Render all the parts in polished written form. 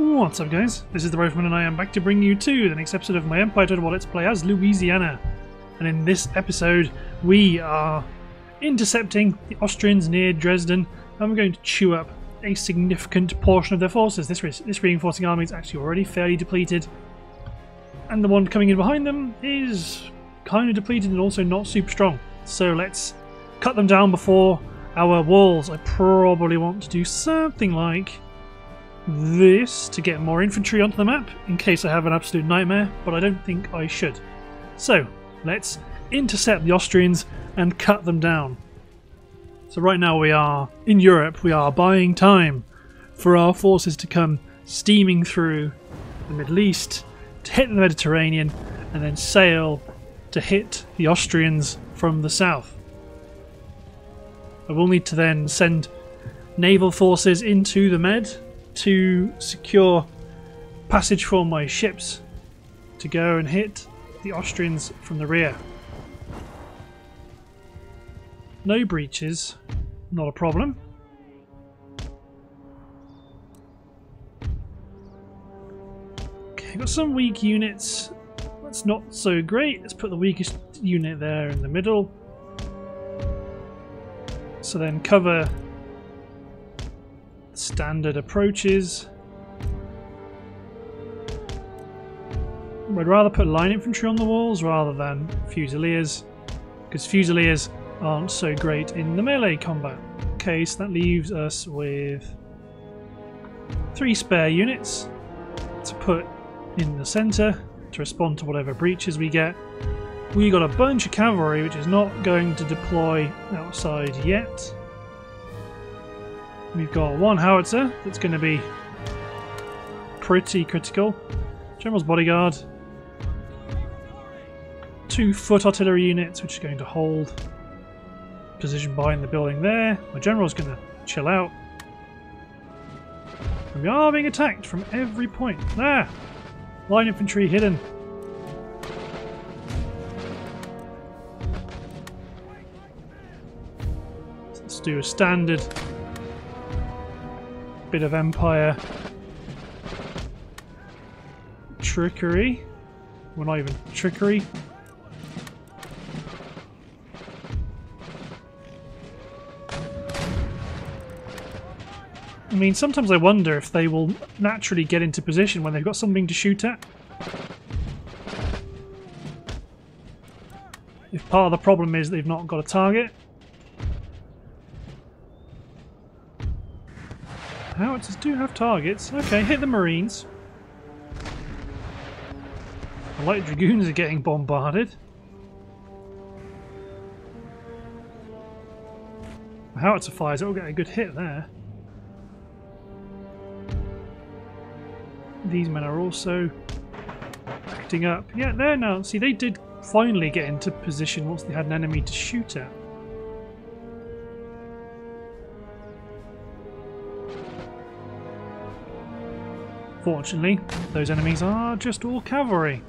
What's up, guys? This is the Rofeman, and I am back to bring you to the next episode of my Empire Total Let's Play as Louisiana. And in this episode, we are intercepting the Austrians near Dresden, and we're going to chew up a significant portion of their forces. This reinforcing army is actually already fairly depleted, and the one coming in behind them is kind of depleted and also not super strong. So let's cut them down before our walls. I probably want to do something like this to get more infantry onto the map in case I have an absolute nightmare, but I don't think I should. So let's intercept the Austrians and cut them down. So right now we are in Europe. We are buying time for our forces to come steaming through the Middle East, to hit the Mediterranean, and then sail to hit the Austrians from the south. I will need to then send naval forces into the Med to secure passage for my ships to go and hit the Austrians from the rear. No breaches, not a problem. Okay, got some weak units. That's not so great. Let's put the weakest unit there in the middle. So then cover standard approaches. I'd rather put line infantry on the walls rather than fusiliers, because fusiliers aren't so great in the melee combat. Okay, so that leaves us with three spare units to put in the centre to respond to whatever breaches we get. We got a bunch of cavalry, which is not going to deploy outside yet. We've got one howitzer that's going to be pretty critical. General's bodyguard. 2 foot artillery units, which is going to hold position behind the building there. My general's going to chill out. And we are being attacked from every point. There! Line infantry hidden. So let's do a standard bit of Empire trickery. Well, not even trickery. I mean, sometimes I wonder if they will naturally get into position when they've got something to shoot at. If part of the problem is they've not got a target. Howitzers do have targets. Okay, hit the Marines. The light dragoons are getting bombarded. The howitzer fires, it'll get a good hit there. These men are also acting up. Yeah, there now. See, they did finally get into position once they had an enemy to shoot at. Fortunately, those enemies are just all cavalry.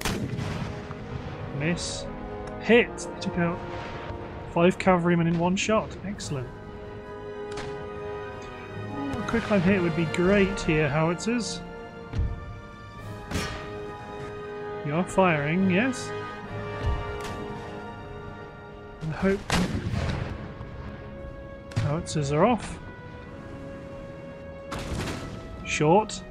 Miss. Hit. They took out 5 cavalrymen in one shot. Excellent. Ooh, a quick line hit would be great here, howitzers. You are firing, yes. I hope howitzers are off. Short.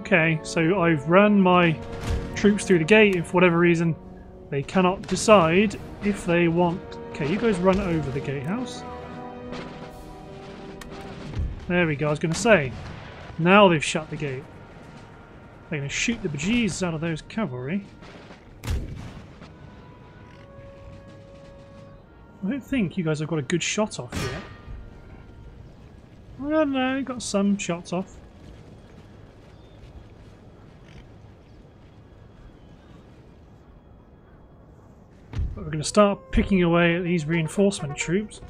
Okay, so I've run my troops through the gate. If for whatever reason they cannot decide if they want... Okay, you guys run over the gatehouse. There we go, I was going to say. Now they've shut the gate. They're going to shoot the bejesus out of those cavalry. I don't think you guys have got a good shot off yet. I don't know, got some shots off. But we're going to start picking away at these reinforcement troops.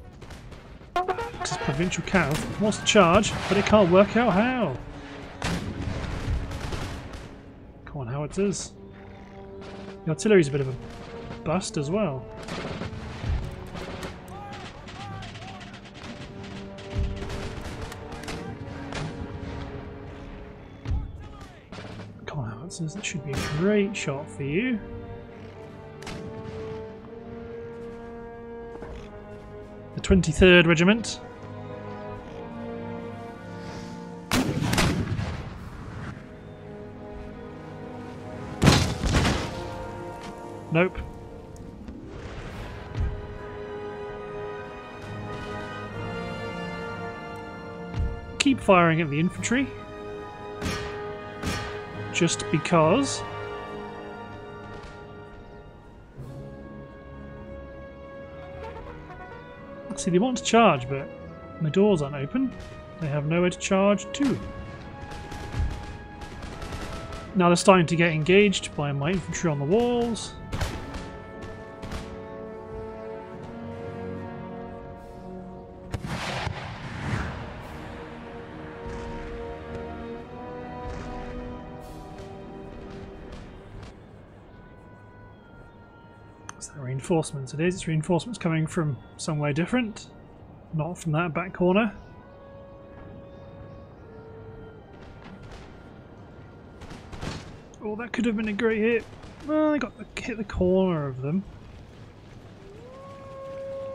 Provincial cow wants to charge, but it can't work out how. Come on, howitzers. The artillery's a bit of a bust as well. Lancers. That should be a great shot for you. The 23rd Regiment. Nope. Keep firing at the infantry. Just because. See, they want to charge, but the doors aren't open. They have nowhere to charge to. Now they're starting to get engaged by my infantry on the walls. Reinforcements it is. It's reinforcements coming from somewhere different, not from that back corner. Oh, that could have been a great hit. Well, I got to hit the corner of them.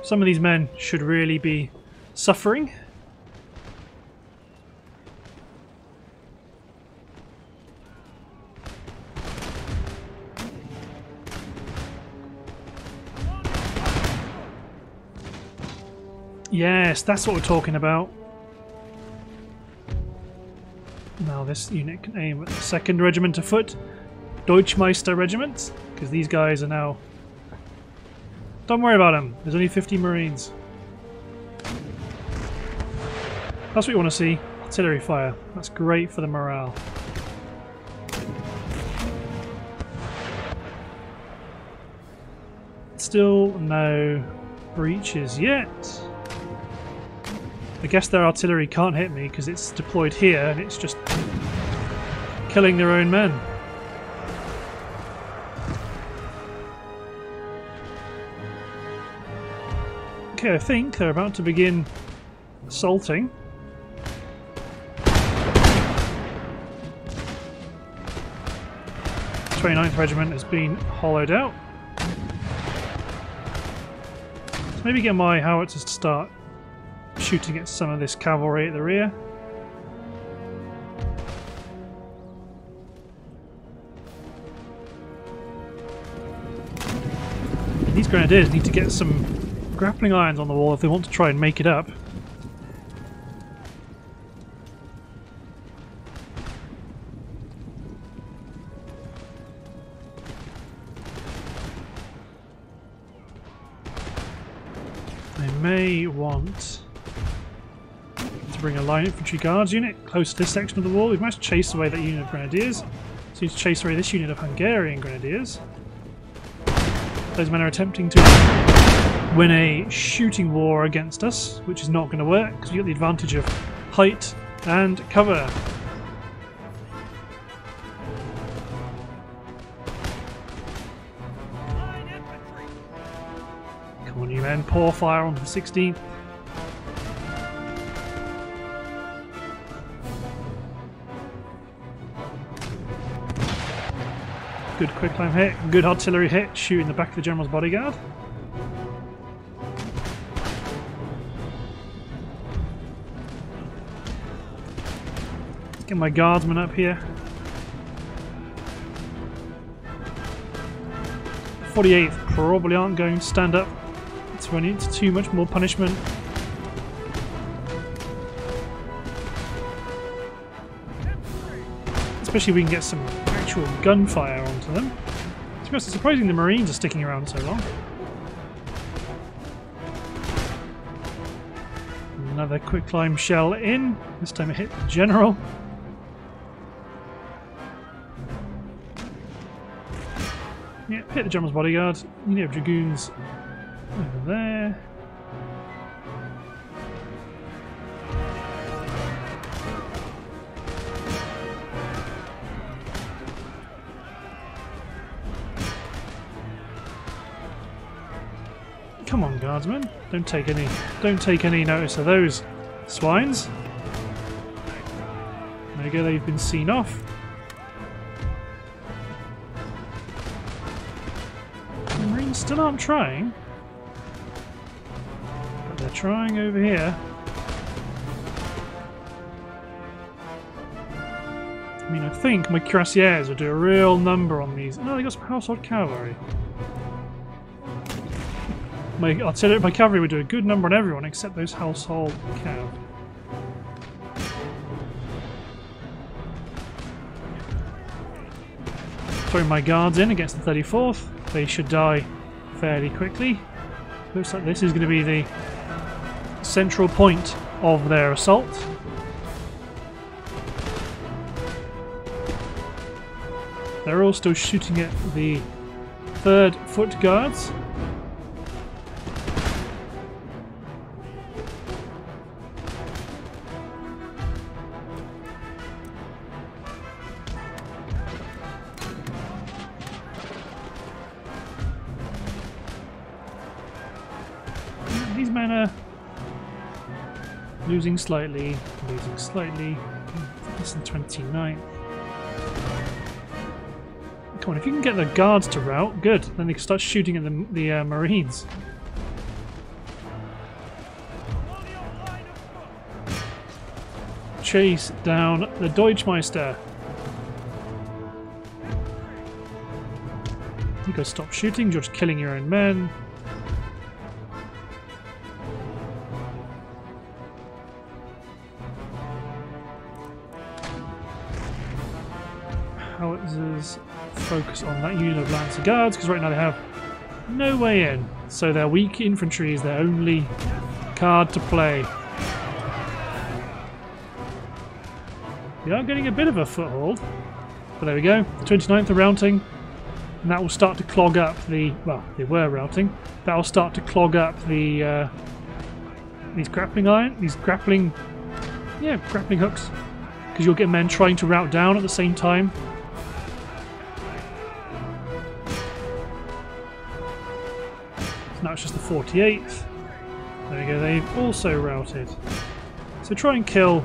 Some of these men should really be suffering. Yes, that's what we're talking about. Now this unit can aim at the 2nd Regiment of Foot, Deutschmeister Regiment, because these guys are now... Don't worry about them, there's only 50 Marines. That's what you want to see, artillery fire. That's great for the morale. Still no breaches yet. I guess their artillery can't hit me because it's deployed here and it's just killing their own men. Okay, I think they're about to begin assaulting. The 29th Regiment has been hollowed out. So maybe get my howitzers to start shooting at some of this cavalry at the rear. And these grenadiers need to get some grappling irons on the wall if they want to try and make it up. They may want to bring a line infantry guards unit close to this section of the wall. We've managed to chase away that unit of grenadiers. So we need to chase away this unit of Hungarian grenadiers. Those men are attempting to win a shooting war against us, which is not going to work because we've got the advantage of height and cover. Come on, you men, pour fire onto the 16th. Good quick climb hit, good artillery hit, shoot in the back of the general's bodyguard. Get my guardsmen up here. 48th probably aren't going to stand up. It's running into too much more punishment. Especially if we can get some actual gunfire onto them. To be honest, it's surprising the Marines are sticking around so long. Another quick climb shell in. This time it hit the general. Yeah, hit the general's bodyguard. You need dragoons over there. Come on, guardsmen! Don't take any notice of those swines. There you go. They've been seen off. Russians still aren't trying. But they're trying over here. I mean, I think my cuirassiers will do a real number on these. No, they got some household cavalry. I'll tell you, my cavalry would do a good number on everyone except those household cav. Throwing my guards in against the 34th. They should die fairly quickly. Looks like this is going to be the central point of their assault. They're all still shooting at the 3rd Foot Guards. These men are losing slightly, This is the 29th. Come on, if you can get the guards to rout, good. Then they can start shooting at the Marines. Chase down the Deutschmeister. You guys stop shooting, you're just killing your own men. Howitzers, focus on that unit of Lancer Guards, because right now they have no way in, so their weak infantry is their only card to play. They are getting a bit of a foothold, but there we go, 29th are routing, and that will start to clog up the, well, they were routing, that will start to clog up the, grappling hooks, because you'll get men trying to rout down at the same time. Now it's just the 48th. There we go, they've also routed. So try and kill...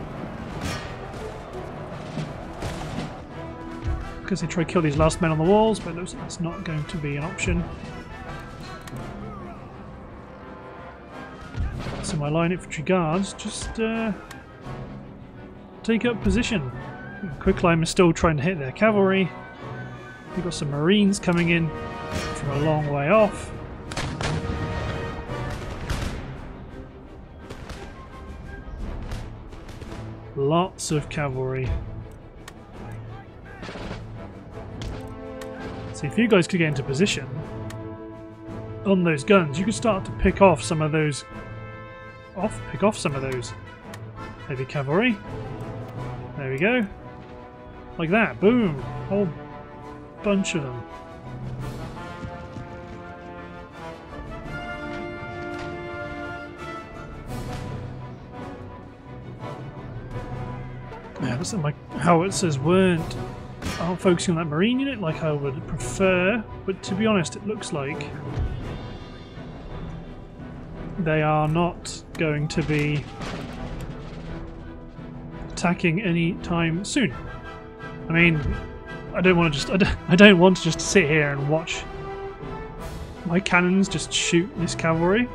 Because they try to kill these last men on the walls, but it looks like that's not going to be an option. So my line infantry guards just take up position. Quicklime is still trying to hit their cavalry. We've got some Marines coming in from a long way off. Lots of cavalry. So if you guys could get into position on those guns, you could start to pick off some of those heavy cavalry. There we go. Like that. Boom. Whole bunch of them. That my howitzers aren't focusing on that Marine unit like I would prefer, but to be honest it looks like they are not going to be attacking any time soon. I mean, I don't want to just sit here and watch my cannons just shoot this cavalry.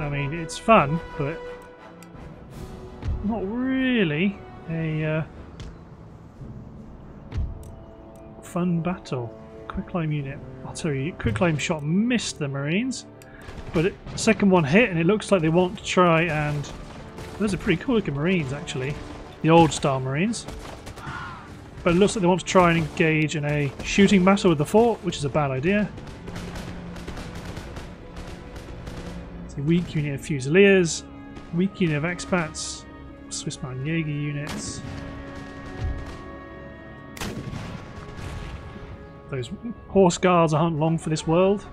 I mean, it's fun, but not really a fun battle. Quicklime unit. Artillery quicklime shot missed the Marines, but the second one hit, and it looks like they want to try and... Those are pretty cool looking Marines actually, the old style Marines. But it looks like they want to try and engage in a shooting battle with the fort, which is a bad idea. It's a weak unit of Fusiliers, weak unit of expats, Swiss Mountain Jäger units. Those horse guards aren't long for this world.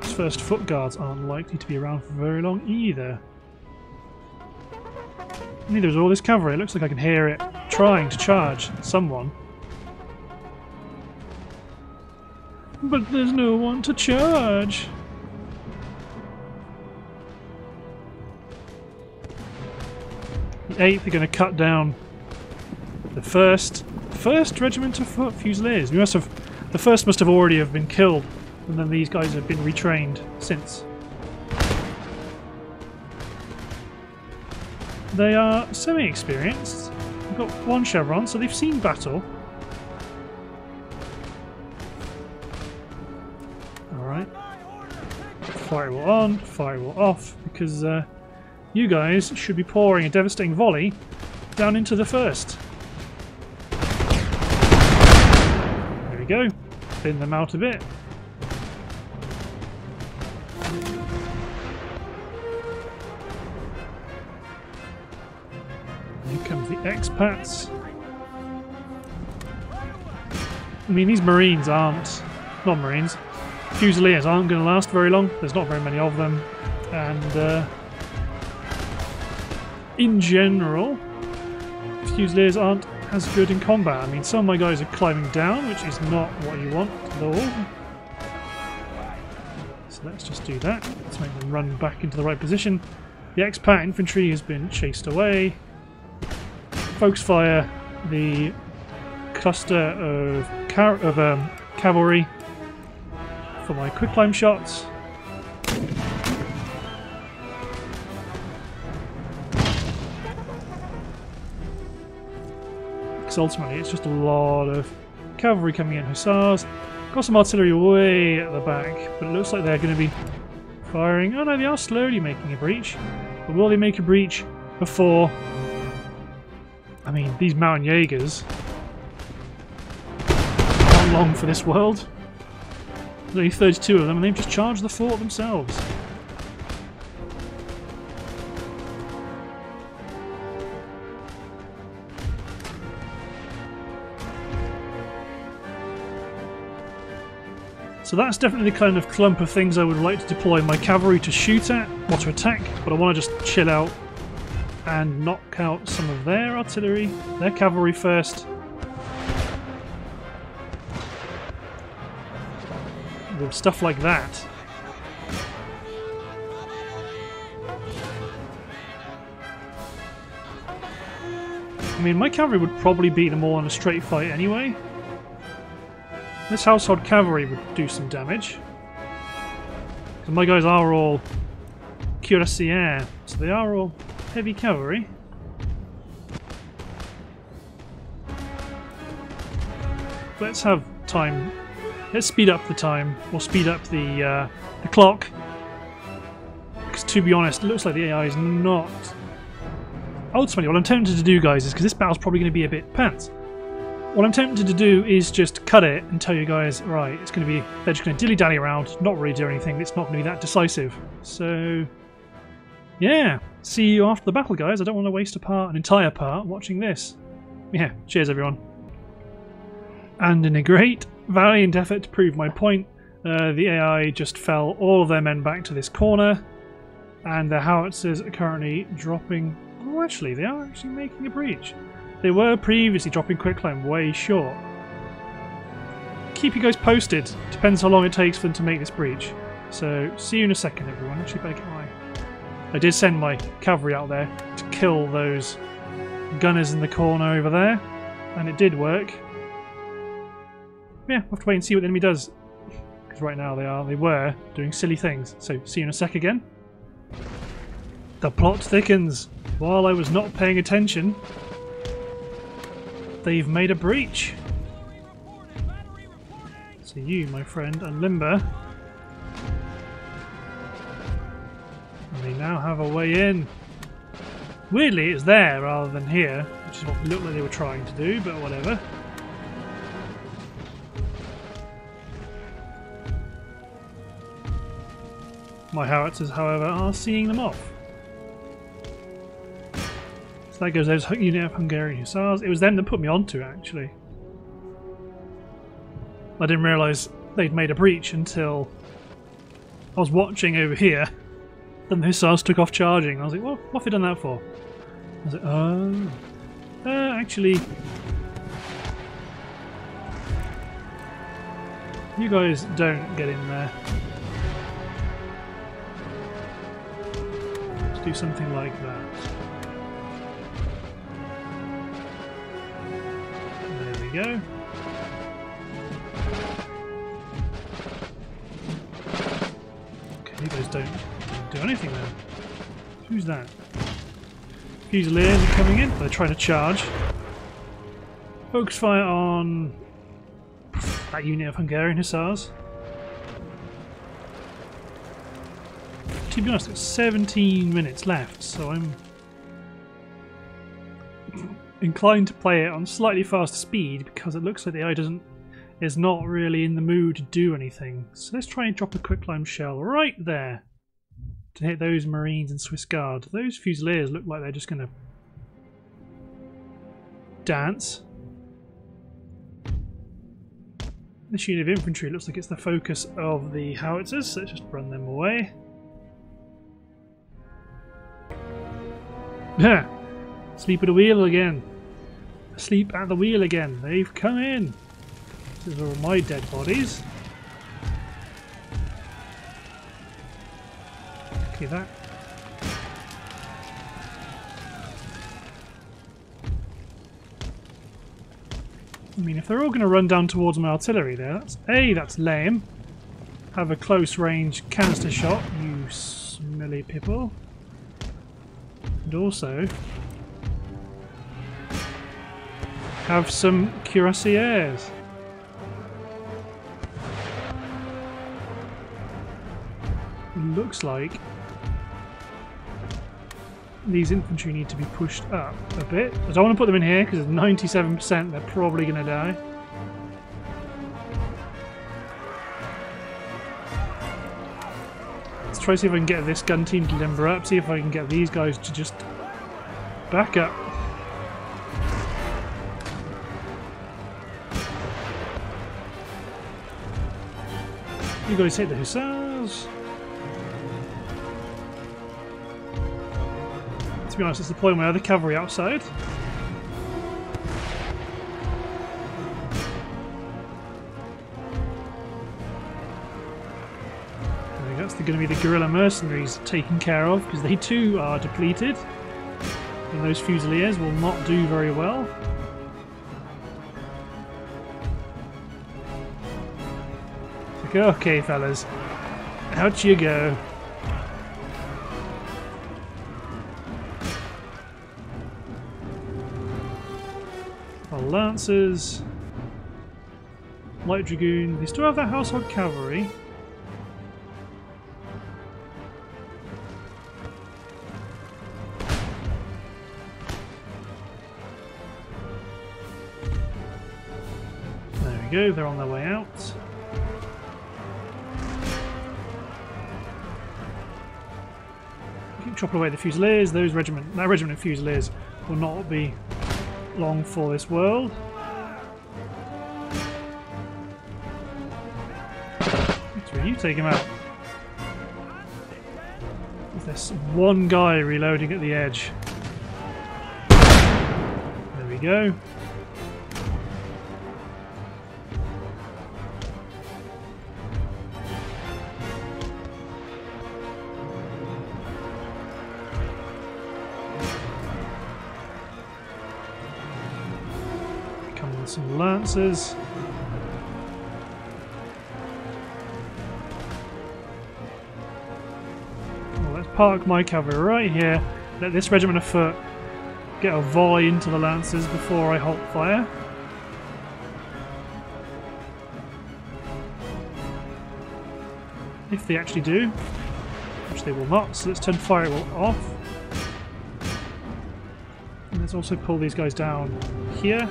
Those first foot guards aren't likely to be around for very long either. Neither is all this cavalry. It looks like I can hear it trying to charge someone. But there's no one to charge! The 8th are going to cut down the first regiment of foot fusiliers. We must have The first must have already have been killed, and then these guys have been retrained since. They are semi-experienced. They've got one chevron, so they've seen battle. Alright. Firewall on, firewall off, because you guys should be pouring a devastating volley down into the first. There we go. Thin them out a bit. Here comes the expats. I mean, these Marines aren't... not Marines. Fusiliers aren't going to last very long. There's not very many of them. And in general, Fusiliers aren't as good in combat. I mean, some of my guys are climbing down, which is not what you want at all. So let's just do that. Let's make them run back into the right position. The expat infantry has been chased away. Focus fire the cluster of cavalry for my quick climb shots. Because ultimately it's just a lot of cavalry coming in, hussars. Got some artillery way at the back, but it looks like they're going to be firing. Oh no, they are slowly making a breach. But will they make a breach before... I mean, these mountain Jaegers, not long for this world. There's only 32 of them, and they've just charged the fort themselves. So that's definitely the kind of clump of things I would like to deploy my cavalry to shoot at, or to attack, but I want to just chill out and knock out some of their artillery, their cavalry first. With stuff like that. I mean, my cavalry would probably beat them all in a straight fight anyway. This household cavalry would do some damage. So my guys are all cuirassiers, so they are all heavy cavalry. Let's have time. Let's speed up the time, or speed up the clock. Because to be honest, it looks like the AI is not... Ultimately, what I'm tempted to do, guys, is because this battle's probably going to be a bit pants. What I'm tempted to do is just cut it and tell you guys, right, it's going to be... They're just going to dilly-dally around, not really do anything. It's not going to be that decisive. So... yeah, see you after the battle, guys. I don't want to waste an entire part watching this. Yeah, cheers everyone. And in a great, valiant effort to prove my point, the AI just fell all of their men back to this corner, and their howitzers are currently dropping... Oh, actually, they are actually making a breach. They were previously dropping quicklime way short. Keep you guys posted. Depends how long it takes for them to make this breach. So, see you in a second, everyone. Actually, better get my... I did send my cavalry out there to kill those gunners in the corner over there, and it did work. Yeah, we'll have to wait and see what the enemy does, because right now they were doing silly things. So, see you in a sec again. The plot thickens. While I was not paying attention, they've made a breach. So you, my friend, and Limber... they now have a way in. Weirdly, it's there rather than here, which is what it looked like they were trying to do, but whatever. My howitzers, however, are seeing them off. So that goes those unit of Hungarian Hussars. It was them that put me onto, actually. I didn't realise they'd made a breach until I was watching over here. Then the Hussars took off charging. I was like, well, what have they done that for? I was like, oh. Actually... you guys don't get in there. Let's do something like that. There we go. just don't do anything there. Who's that? Fusiliers are coming in. They're trying to charge. Focus fire on that unit of Hungarian Hussars. To be honest, it's 17 minutes left, so I'm inclined to play it on slightly faster speed because it looks like the AI is not really in the mood to do anything. So let's try and drop a quicklime shell right there to hit those Marines and Swiss Guard. Those Fusiliers look like they're just going to dance. This unit of infantry looks like it's the focus of the howitzers, so let's just run them away. Yeah, sleep at the wheel again. Sleep at the wheel again. They've come in. These are all my dead bodies. Okay, that. I mean, if they're all going to run down towards my artillery there, that's lame. Have a close range canister shot, you smelly people. And also have some cuirassiers. Looks like these infantry need to be pushed up a bit. I don't want to put them in here because at 97% they're probably going to die. Let's try to see if I can get this gun team to limber up, see if I can get these guys to just back up. You guys hit the Hussars. To be honest, let's deploy my other cavalry outside. I think that's going to be the guerrilla mercenaries taken care of, because they too are depleted. And those Fusiliers will not do very well. It's like, okay fellas, out you go. Lancers, Light Dragoon, they still have their Household Cavalry. There we go, they're on their way out. Keep chopping away the Fusiliers, that regiment of Fusiliers will not be long for this world. That's where you take him out. There's one guy reloading at the edge. There we go. Some Lancers. Well, let's park my cavalry right here. Let this regiment of foot get a volley into the Lancers before I halt fire. If they actually do, which they will not, so let's turn firewall off. And let's also pull these guys down here.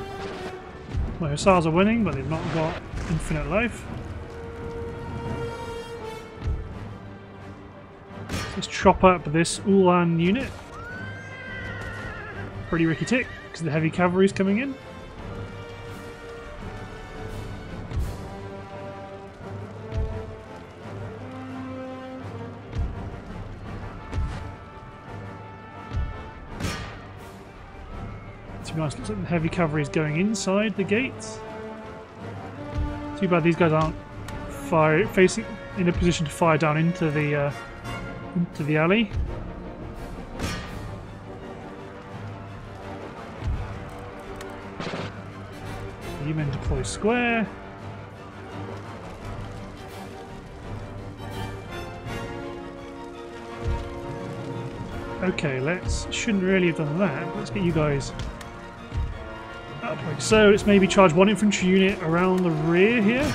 My Hussars are winning, but they've not got infinite life. Let's chop up this Ulan unit. Pretty rickety, because the heavy cavalry's coming in. Nice. Looks like the heavy cavalry is going inside the gates. Too bad these guys aren't facing in a position to fire down into the alley. You men deploy square. Okay, shouldn't really have done that. Let's get you guys up like so. Let's maybe charge one infantry unit around the rear here.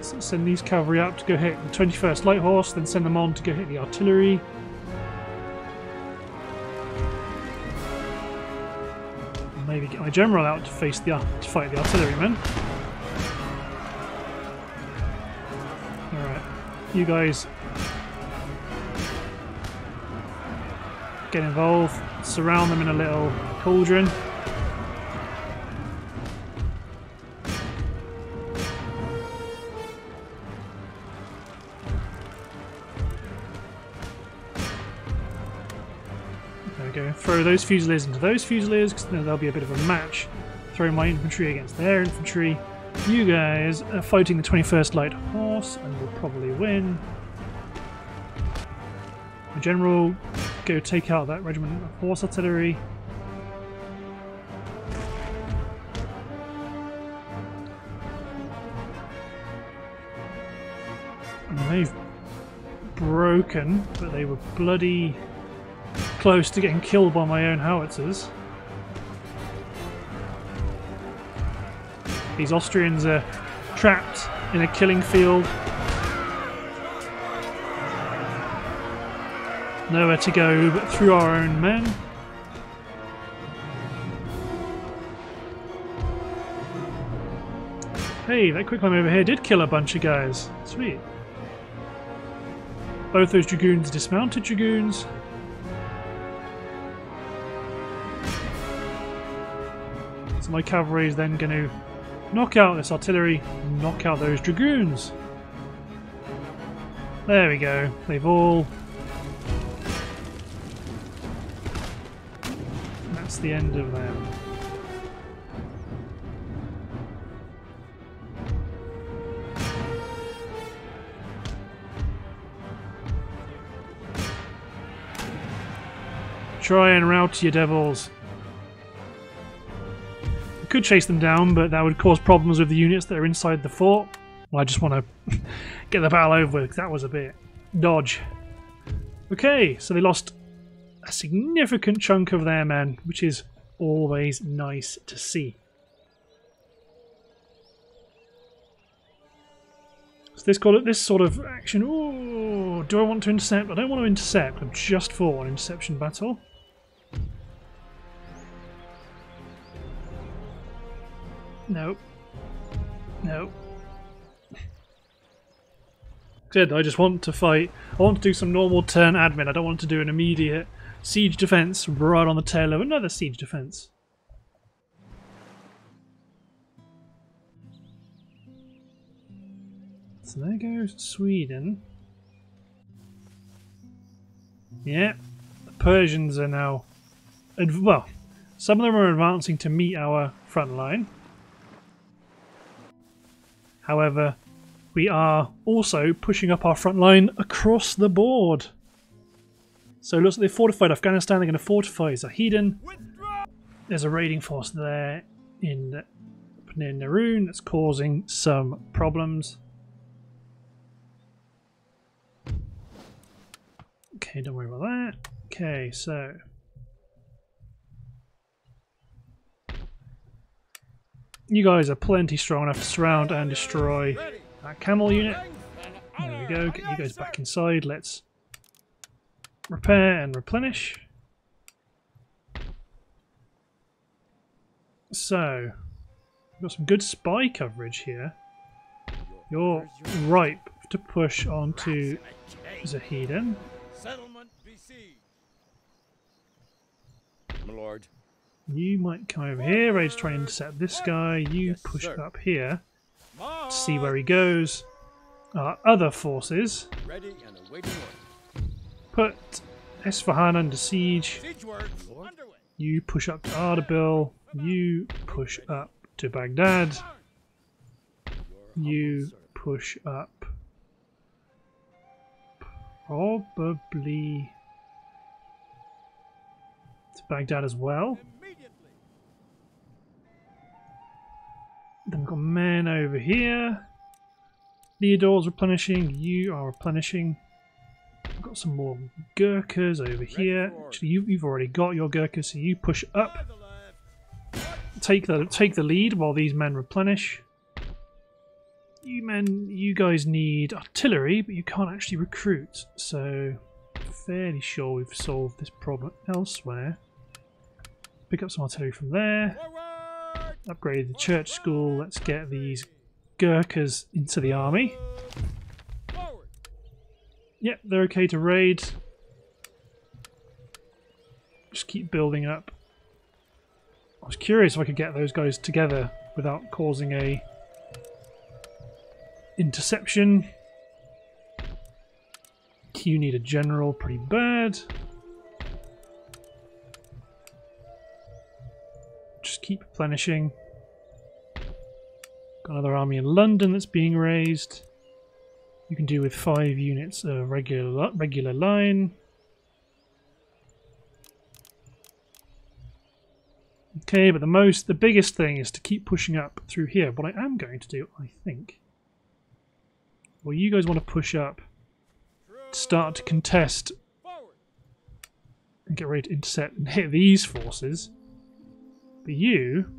So send these cavalry up to go hit the 21st Light Horse, then send them on to go hit the artillery. And maybe get my general out to face the to fight the artillerymen. All right, you guys. Get involved, surround them in a little cauldron. There we go, throw those fusiliers into those fusiliers because then there'll be a bit of a match. Throw my infantry against their infantry. You guys are fighting the 21st Light Horse and will probably win. The general. Go take out that regiment of horse artillery. And they've broken, but they were bloody close to getting killed by my own howitzers. These Austrians are trapped in a killing field. Nowhere to go but through our own men. Hey, that quick climb over here did kill a bunch of guys. Sweet. Both those dragoons dismounted dragoons. So my cavalry is then going to knock out this artillery, knock out those dragoons. There we go. They've all... the end of them. Try and rout your devils. I could chase them down, but that would cause problems with the units that are inside the fort. Well, I just want to get the battle over with because that was a bit dodge. Okay, so they lost a significant chunk of their men, which is always nice to see. So this sort of action. Oh, do I want to intercept? I don't want to intercept. I'm just for an interception battle. Nope. Nope. Good. I just want to fight. I want to do some normal turn admin. I don't want to do an immediate siege defense right on the tail of another siege defense. So there goes Sweden. Yeah, the Persians are now... well, some of them are advancing to meet our front line. However, we are also pushing up our front line across the board. So it looks like they've fortified Afghanistan, they're going to fortify Zahedan. There's a raiding force there near Naroon that's causing some problems. Okay, don't worry about that. Okay, so... you guys are plenty strong enough to surround and destroy that camel unit. There we go, get you guys back inside, let's... repair and replenish. So, we've got some good spy coverage here. You're ripe to push onto Zahedan. You might come over here, ready to try and intercept this guy. You push up here to see where he goes. Our other forces. Ready and awaiting order. Put Esfahan under siege. You push up to Ardabil. You push up to Baghdad. You push up probably to Baghdad as well. Then we've got men over here. Theodore's replenishing. You are replenishing. got some more Gurkhas over here. Actually, you've already got your Gurkhas, so you push up. Take the lead while these men replenish. You guys need artillery, but you can't actually recruit, so fairly sure we've solved this problem elsewhere. Pick up some artillery from there. Upgrade the church school. Let's get these Gurkhas into the army. Yep, they're okay to raid. Just keep building up. I was curious if I could get those guys together without causing a interception. You need a general pretty bad. Just keep replenishing. Got another army in London that's being raised. You can do with 5 units of regular line. Okay, but the biggest thing is to keep pushing up through here. What I am going to do, I think. Well, you guys want to push up, start to contest, and get ready to intercept and hit these forces. But you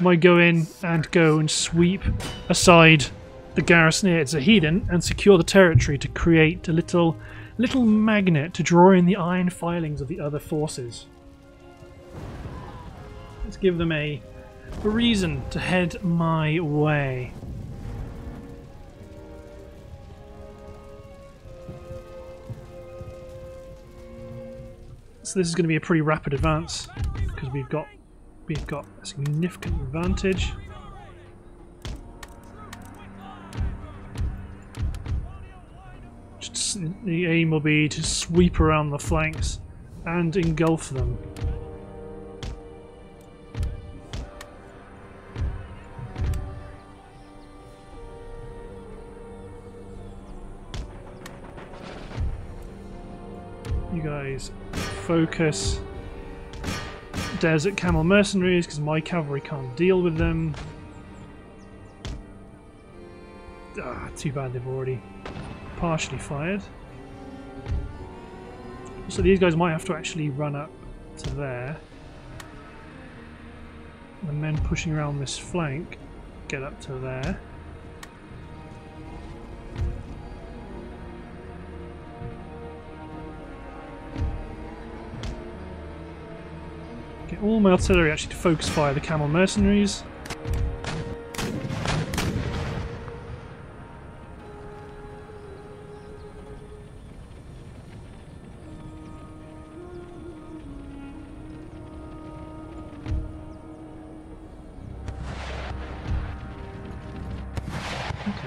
might go in and sweep aside the garrison here at Zahedan and secure the territory to create a little magnet to draw in the iron filings of the other forces. Let's give them a reason to head my way. So this is going to be a pretty rapid advance because we've got a significant advantage. The aim will be to sweep around the flanks and engulf them. You guys focus. Desert camel mercenaries, because my cavalry can't deal with them. Ah, too bad they've already partially fired. So these guys might have to actually run up to there. The men pushing around this flank get up to there. Get all my artillery actually to focus fire the camel mercenaries.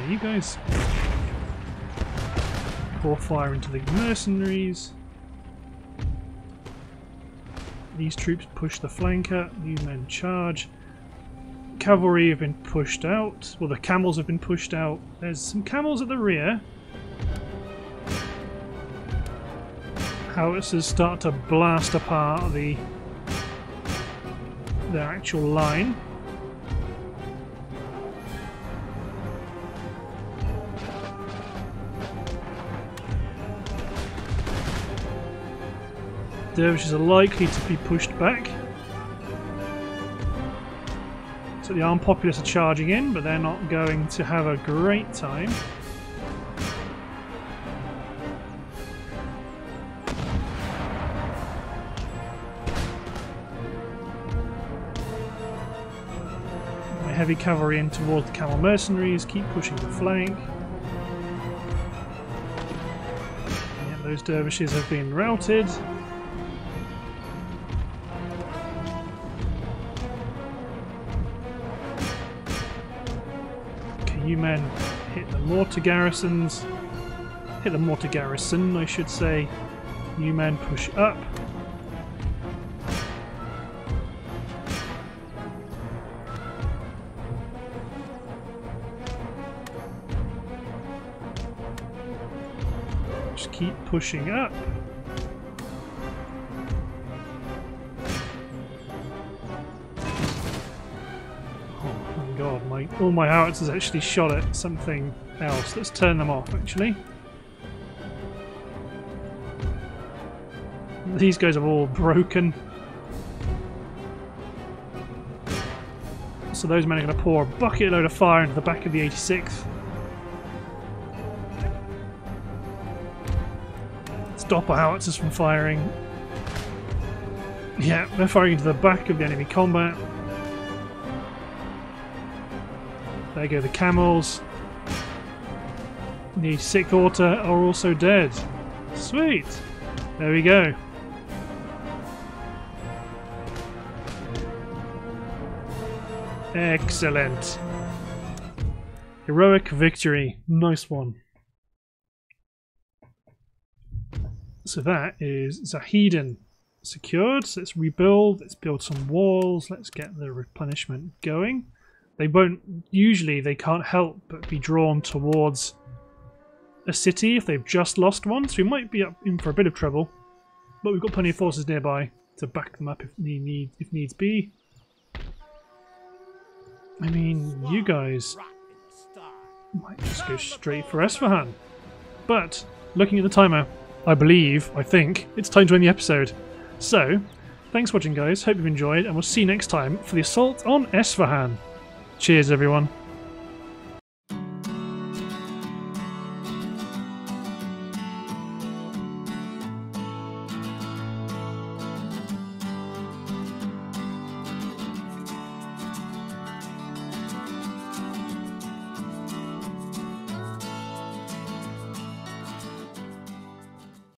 You guys pour fire into the mercenaries. These troops push the flank up. You men charge. Cavalry have been pushed out. Well, the camels have been pushed out. There's some camels at the rear. Howitzers start to blast apart their actual line. Dervishes are likely to be pushed back. So the armed populace are charging in, but they're not going to have a great time. My heavy cavalry in towards the camel mercenaries, keep pushing the flank. And those dervishes have been routed. You men hit the mortar garrisons. Hit the mortar garrison, I should say. You men push up. Just keep pushing up. All my howitzers actually shot at something else. Let's turn them off, actually. These guys are all broken. So those men are going to pour a bucket load of fire into the back of the 86th. Stop our howitzers from firing. Yeah, they're firing into the back of the enemy combat. There go the camels. The 6th Horta are also dead. Sweet! There we go. Excellent. Heroic victory. Nice one. So that is Zahedan secured. So let's rebuild. Let's build some walls. Let's get the replenishment going. They won't, usually they can't help but be drawn towards a city if they've just lost one. So we might be up in for a bit of trouble, but we've got plenty of forces nearby to back them up if needs be. I mean, you guys might just go straight for Esfahan. But looking at the timer, I think it's time to end the episode. So, thanks for watching, guys. Hope you've enjoyed, and we'll see you next time for the assault on Esfahan. Cheers, everyone.